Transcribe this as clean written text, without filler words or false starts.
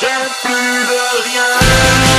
J'ai plus de rien.